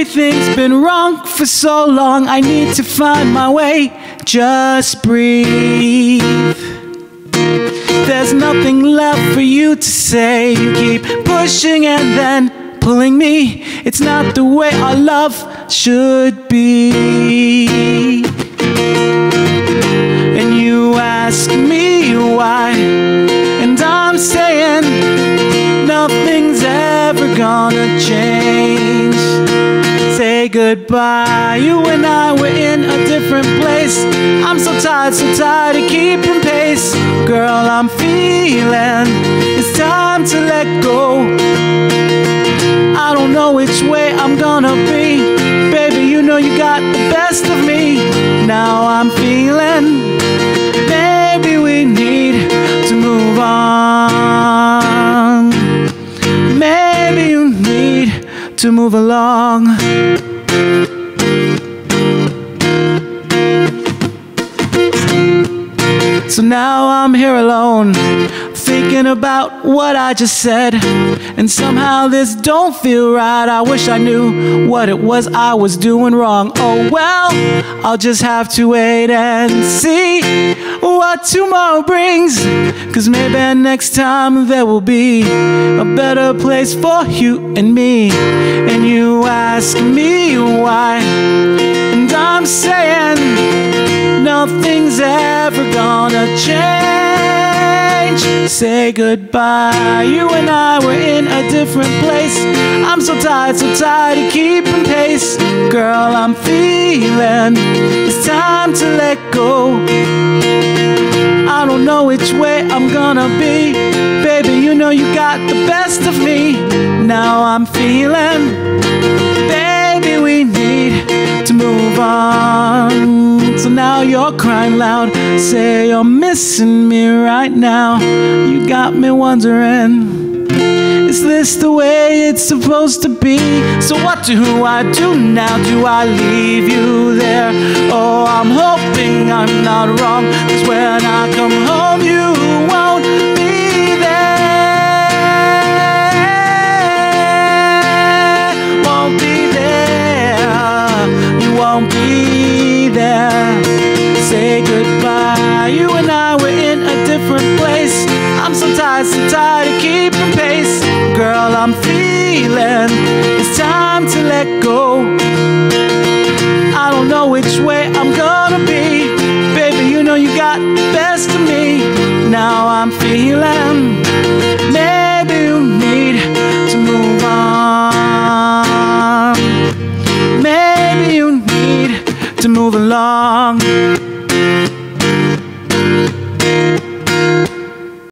Everything's been wrong for so long. I need to find my way. Just breathe. There's nothing left for you to say. You keep pushing and then pulling me. It's not the way our love should be. And you ask me why, and I'm saying nothing's ever gonna change. Say goodbye, you and I were in a different place. I'm so tired of keeping pace. Girl, I'm feeling it's time to let go. I don't know which way I'm gonna be. Baby, you know you got the best of me. Now I'm feeling maybe we need to move on. Maybe you need to move along. So now I'm here alone, thinking about what I just said, and somehow this don't feel right. I wish I knew what it was I was doing wrong. Oh well, I'll just have to wait and see what tomorrow brings, 'cause maybe next time there will be a better place for you and me. And you ask me why, and I'm saying nothing's ever gonna change. Say goodbye, you and I were in a different place. I'm so tired of keeping pace. Girl, I'm feeling it's time to let go. I don't know which way I'm gonna be. Baby, you know you got the best of me. Now I'm feeling, baby, we need to move on. So now you're crying loud, say you're missing me right now. You got me wondering, is this the way it's supposed to be? So what do I do now? Do I leave you there? Oh, I'm hoping I'm not wrong, 'cause when I come home you won't be there. Won't be there. You won't be there. Say goodbye, you and I were in a different place. I'm so tired of keeping pace. Girl, I'm feeling it's time to let go. I don't know which way I'm gonna be. Baby, you know you got the best of me. Now I'm feeling maybe you need to move on. Maybe you need to move along.